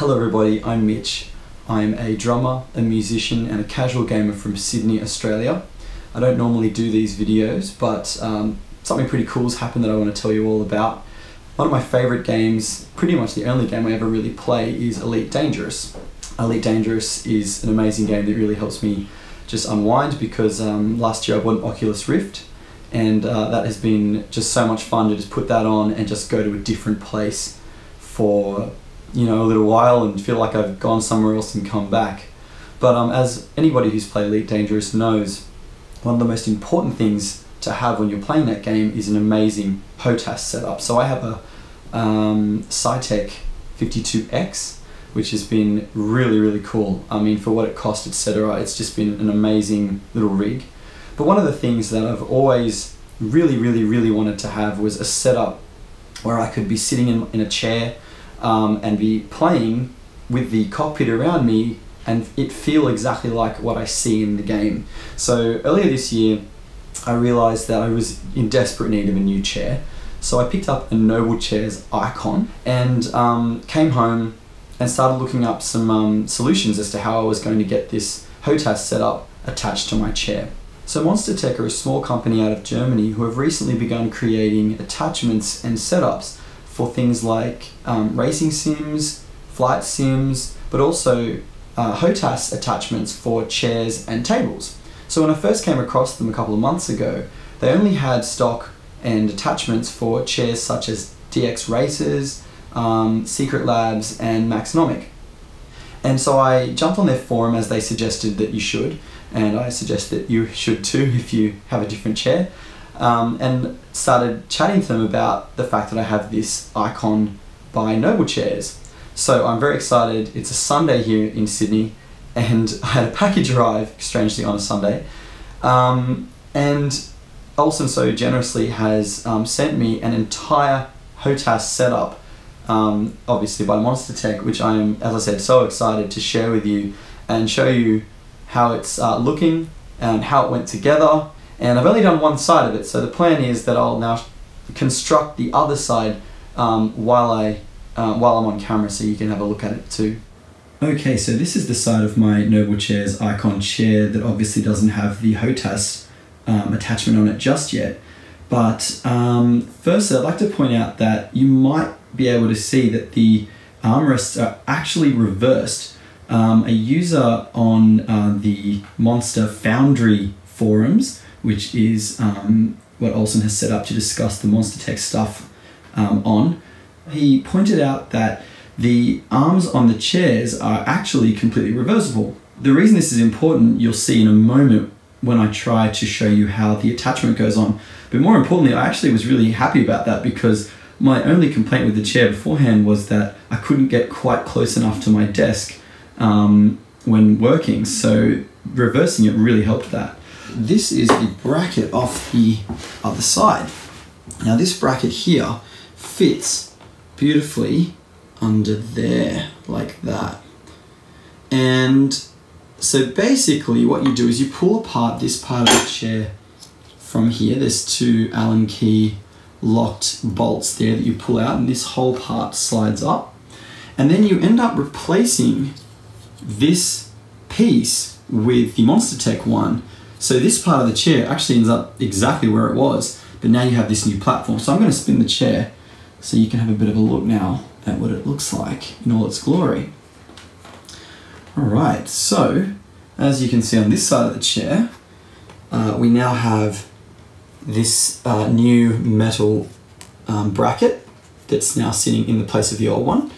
Hello everybody, I'm Mitch. I'm a drummer, a musician and a casual gamer from Sydney, Australia. I don't normally do these videos, but something pretty cool's happened that I want to tell you all about. One of my favourite games, pretty much the only game I ever really play, is Elite Dangerous. Elite Dangerous is an amazing game that really helps me just unwind because last year I bought an Oculus Rift and that has been just so much fun to just put that on and just go to a different place for a little while and feel like I've gone somewhere else and come back. But as anybody who's played Elite Dangerous knows, one of the most important things to have when you're playing that game is an amazing HOTAS setup. So I have a Cytec 52X, which has been really cool. I mean, for what it cost, etc., it's just been an amazing little rig. But one of the things that I've always really wanted to have was a setup where I could be sitting in a chair and be playing with the cockpit around me and it feel exactly like what I see in the game. So earlier this year I realized that I was in desperate need of a new chair, so I picked up a Noblechairs ICON and came home and started looking up some solutions as to how I was going to get this HOTAS setup attached to my chair. So Monster Tech are a small company out of Germany who have recently begun creating attachments and setups for things like racing sims, flight sims, but also HOTAS attachments for chairs and tables. So when I first came across them a couple of months ago, they only had stock and attachments for chairs such as DX Racers, Secret Labs and Maxnomic. And so I jumped on their forum as they suggested that you should, and I suggest that you should too if you have a different chair. And started chatting to them about the fact that I have this ICON by Noblechairs. So I'm very excited. It's a Sunday here in Sydney and I had a package arrive, strangely on a Sunday, and Olsen so generously has sent me an entire HOTAS setup, obviously by Monster Tech, which I am, as I said, so excited to share with you and show you how it's looking and how it went together. And I've only done one side of it, so the plan is that I'll now construct the other side while I'm on camera, so you can have a look at it too. Okay, so this is the side of my Noblechairs ICON chair that obviously doesn't have the HOTAS attachment on it just yet. But firstly, I'd like to point out that you might be able to see that the armrests are actually reversed. A user on the Monster Foundry forums, which is what Olsen has set up to discuss the Monster Tech stuff on. He pointed out that the arms on the chairs are actually completely reversible. The reason this is important, you'll see in a moment when I try to show you how the attachment goes on. But more importantly, I actually was really happy about that because my only complaint with the chair beforehand was that I couldn't get quite close enough to my desk when working, so reversing it really helped that. This is the bracket off the other side. Now this bracket here fits beautifully under there like that. And so basically what you do is you pull apart this part of the chair from here. There's two Allen key locked bolts there that you pull out and this whole part slides up. And then you end up replacing this piece with the Monster Tech one. So this part of the chair actually ends up exactly where it was, but now you have this new platform. So I'm going to spin the chair so you can have a bit of a look now at what it looks like in all its glory. All right, so as you can see on this side of the chair, we now have this new metal bracket that's now sitting in the place of the old one,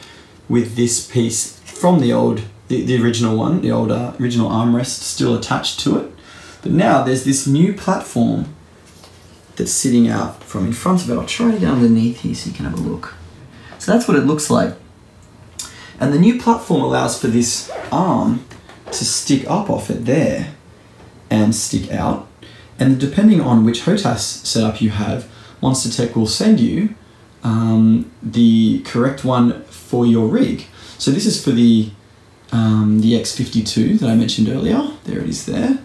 with this piece from the original armrest still attached to it. But now there's this new platform that's sitting out from in front of it. I'll try to get underneath here so you can have a look. So that's what it looks like. And the new platform allows for this arm to stick up off it there and stick out. And depending on which HOTAS setup you have, Monster Tech will send you the correct one for your rig. So this is for the X52 that I mentioned earlier. There it is there.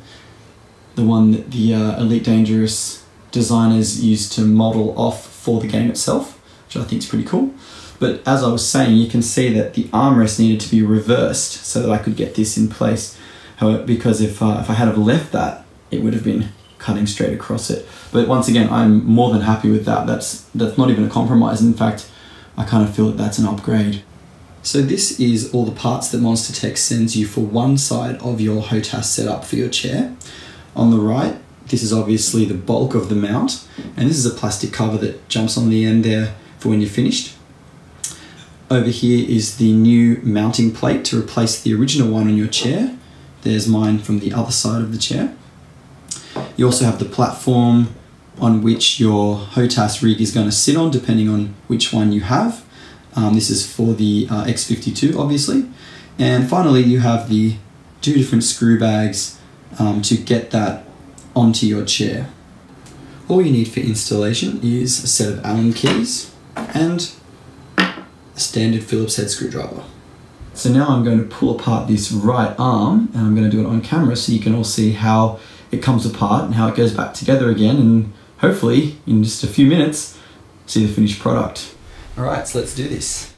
The one that the Elite Dangerous designers used to model off for the game itself, which I think is pretty cool. But as I was saying, you can see that the armrest needed to be reversed so that I could get this in place. However, because if I had have left that, it would have been cutting straight across it. But once again, I'm more than happy with that. That's not even a compromise. In fact, I kind of feel that that's an upgrade. So this is all the parts that Monster Tech sends you for one side of your HOTAS setup for your chair. On the right, this is obviously the bulk of the mount, and this is a plastic cover that jumps on the end there for when you're finished. Over here is the new mounting plate to replace the original one on your chair. There's mine from the other side of the chair. You also have the platform on which your HOTAS rig is going to sit on, depending on which one you have. This is for the X52, obviously. And finally, you have the two different screw bags to get that onto your chair. All you need for installation is a set of Allen keys and a standard Phillips head screwdriver. So now I'm going to pull apart this right arm, and I'm going to do it on camera so you can all see how it comes apart and how it goes back together again, and hopefully in just a few minutes see the finished product. All right, so let's do this.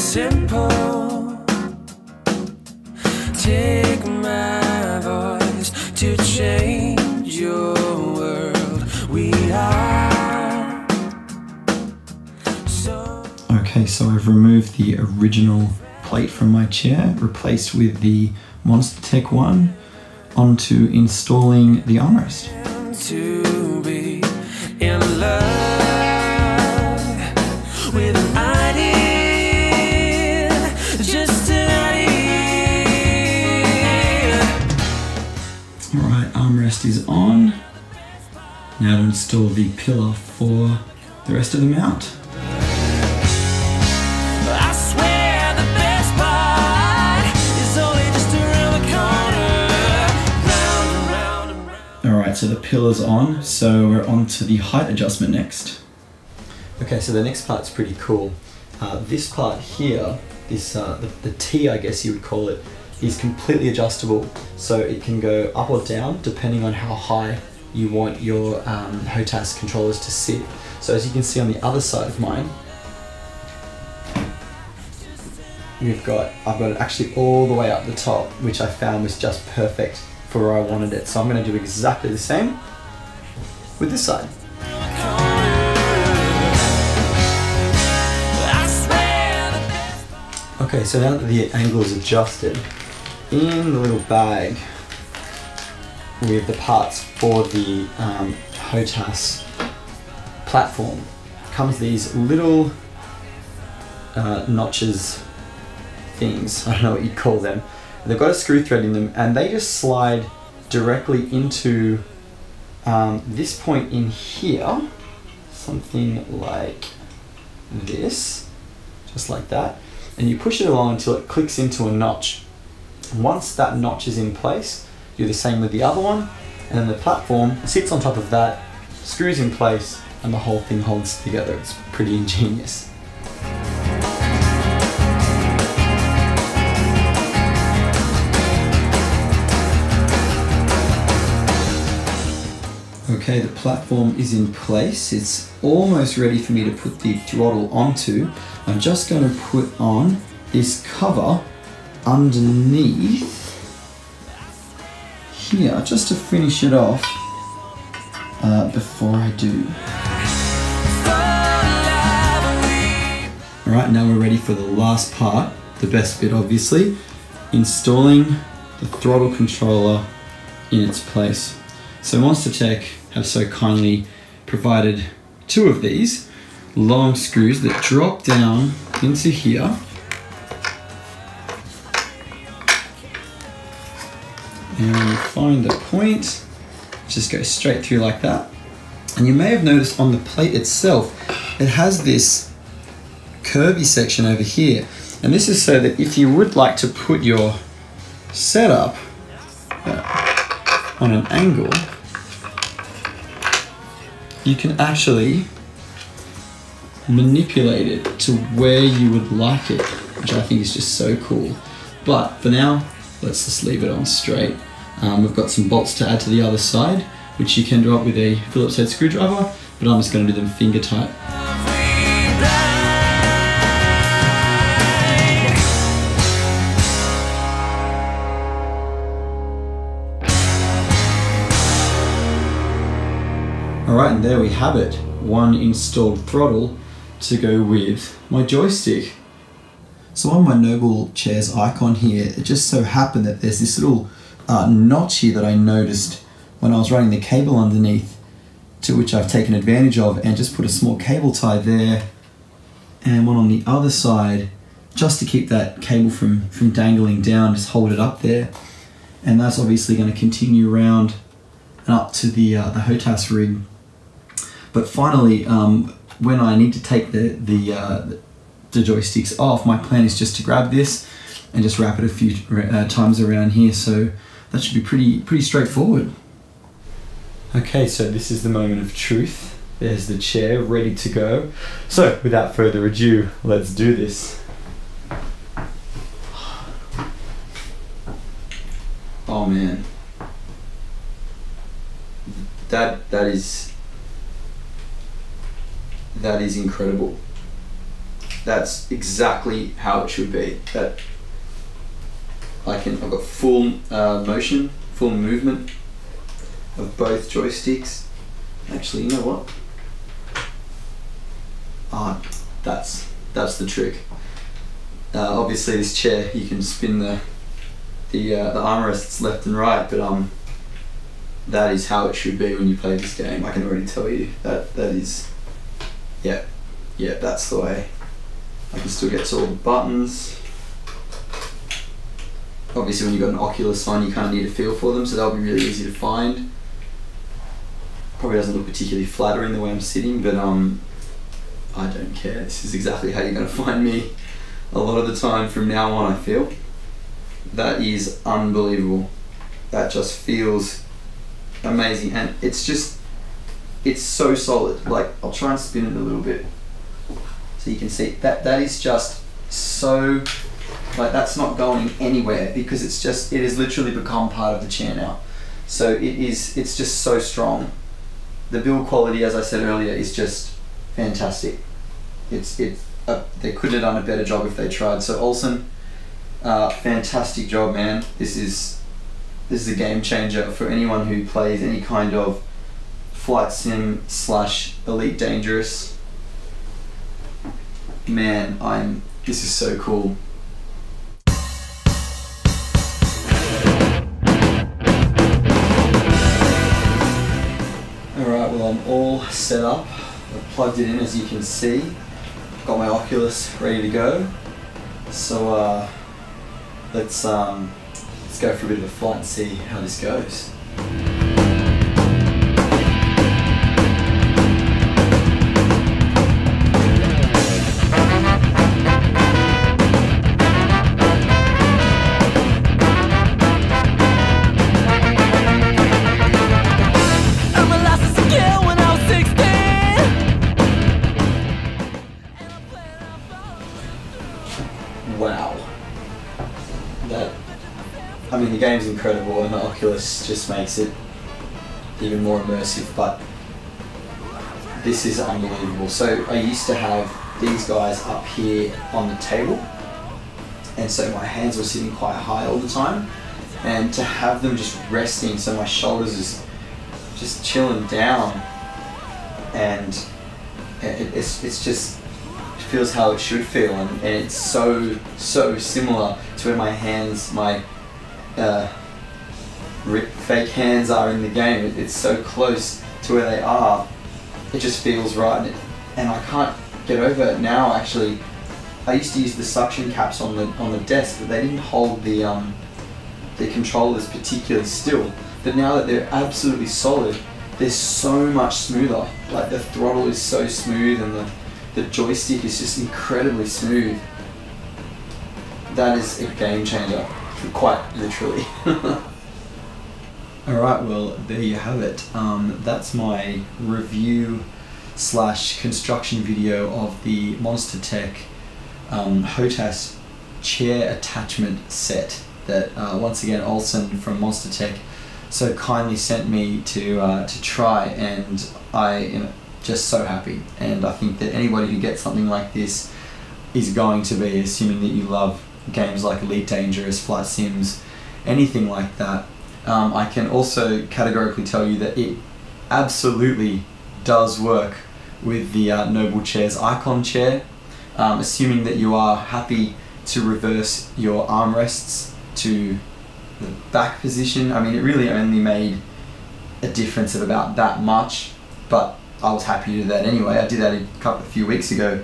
Simple, take my voice to change your world. We are so. Okay, so I've removed the original plate from my chair, replaced with the Monster Tech one, onto installing the armrest. To be in love with an idea. Armrest is on. Now to install the pillar for the rest of the mount. I swear the best part is only just around the corner. Round and round and round. All right, so the pillar's on. So we're on to the height adjustment next. Okay, so the next part's pretty cool. This part here, the T, I guess you would call it, is completely adjustable, so it can go up or down depending on how high you want your HOTAS controllers to sit. So as you can see on the other side of mine, I've got it actually all the way up the top, which I found was just perfect for where I wanted it. So I'm going to do exactly the same with this side. Okay, so now that the angle is adjusted, in the little bag with the parts for the HOTAS platform comes these little notches things, I don't know what you'd call them. They've got a screw thread in them, and they just slide directly into this point in here, something like this, just like that, and you push it along until it clicks into a notch. Once that notch is in place, do the same with the other one, and then the platform sits on top of that, screws in place, and the whole thing holds together. It's pretty ingenious. Okay, the platform is in place. It's almost ready for me to put the throttle onto. I'm just going to put on this cover underneath here, just to finish it off before I do. Alright, now we're ready for the last part, the best bit obviously, installing the throttle controller in its place. So Monster Tech have so kindly provided two of these long screws that drop down into here. And find the point, just go straight through like that. And you may have noticed on the plate itself, it has this curvy section over here. And this is so that if you would like to put your setup on an angle, you can actually manipulate it to where you would like it, which I think is just so cool. But for now, let's just leave it on straight. We've got some bolts to add to the other side, which you can do up with a Phillips head screwdriver, but I'm just going to do them finger tight. Alright, and there we have it. One installed throttle to go with my joystick. So on my Noblechairs ICON here, it just so happened that there's this little notch here that I noticed when I was running the cable underneath, to which I've taken advantage of and just put a small cable tie there and one on the other side just to keep that cable from dangling down. Just hold it up there, and that's obviously going to continue around and up to the HOTAS rig. But finally, when I need to take the joysticks off, my plan is just to grab this and just wrap it a few times around here, so that should be pretty straightforward. Okay, so this is the moment of truth. There's the chair ready to go. So without further ado, let's do this. Oh man, that is incredible. That's exactly how it should be. That I've got full motion, full movement of both joysticks. Actually, you know what? Ah, that's the trick. Obviously, this chair, you can spin the armrests left and right, but that is how it should be when you play this game. I can already tell you that is, yeah, that's the way. I can still get to all the buttons. Obviously, when you've got an Oculus on, you kind of need a feel for them, so that'll be really easy to find. Probably doesn't look particularly flattering the way I'm sitting, but I don't care. This is exactly how you're going to find me a lot of the time from now on, I feel. That is unbelievable. That just feels amazing, and it's so solid. Like, I'll try and spin it a little bit so you can see that is just so, like, that's not going anywhere, because it has literally become part of the chair now. So it's just so strong. The build quality, as I said earlier, is just fantastic. They couldn't have done a better job if they tried. So Olsen, fantastic job, man. This is a game changer for anyone who plays any kind of flight sim / Elite Dangerous. Man, this is so cool. Alright, well, I'm all set up. I've plugged it in, as you can see. Got my Oculus ready to go. So let's go for a bit of a flight and see how this goes. The game's incredible, and the Oculus just makes it even more immersive, but this is unbelievable. So I used to have these guys up here on the table, and so my hands were sitting quite high all the time, and to have them just resting, so my shoulders is just chilling down, and it's just, it feels how it should feel, and it's so similar to where my fake hands are in the game. It's so close to where they are. It just feels right, and I can't get over it now. Actually, I used to use the suction caps on the desk, but they didn't hold the controllers particularly still. But now that they're absolutely solid, they're so much smoother. Like, the throttle is so smooth, and the joystick is just incredibly smooth. That is a game changer. Quite literally. Alright, well there you have it. That's my review / construction video of the Monster Tech HOTAS chair attachment set that once again Olsen from Monster Tech so kindly sent me to try, and I am just so happy. And I think that anybody who gets something like this is going to be, assuming that you love games like Elite Dangerous, Flight Sims, anything like that. I can also categorically tell you that it absolutely does work with the Noblechairs ICON chair, assuming that you are happy to reverse your armrests to the back position. I mean, it really only made a difference of about that much, but I was happy to do that anyway. I did that a few weeks ago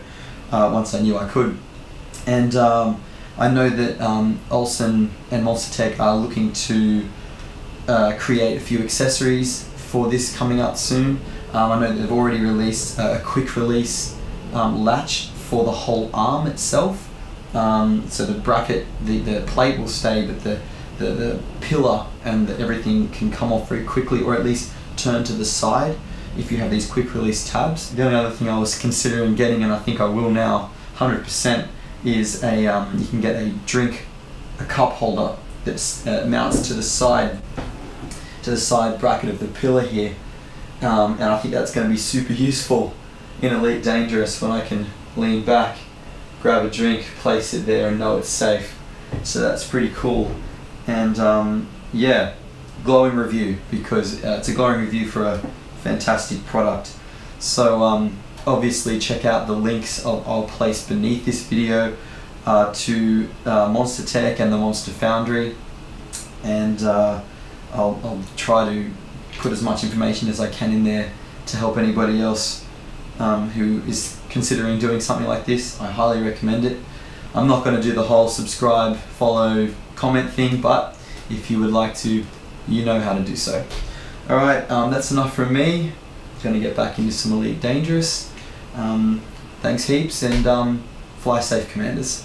once I knew I could. And I know that Olsen and Monster Tech are looking to create a few accessories for this coming up soon. I know they've already released a quick release latch for the whole arm itself. So the bracket, the plate will stay, but the pillar and everything can come off very quickly, or at least turn to the side if you have these quick release tabs. The only other thing I was considering getting, and I think I will now 100%, is a you can get a cup holder that mounts to the side bracket of the pillar here, and I think that's going to be super useful in Elite Dangerous when I can lean back, grab a drink, place it there and know it's safe. So that's pretty cool. And yeah, glowing review, because it's a glowing review for a fantastic product. So obviously check out the links I'll place beneath this video to Monster Tech and the Monster Foundry, and I'll try to put as much information as I can in there to help anybody else who is considering doing something like this. I highly recommend it. I'm not going to do the whole subscribe, follow, comment thing, but if you would like to, you know how to do so. Alright, that's enough from me. I'm going to get back into some Elite Dangerous. Thanks heaps, and fly safe, Commanders.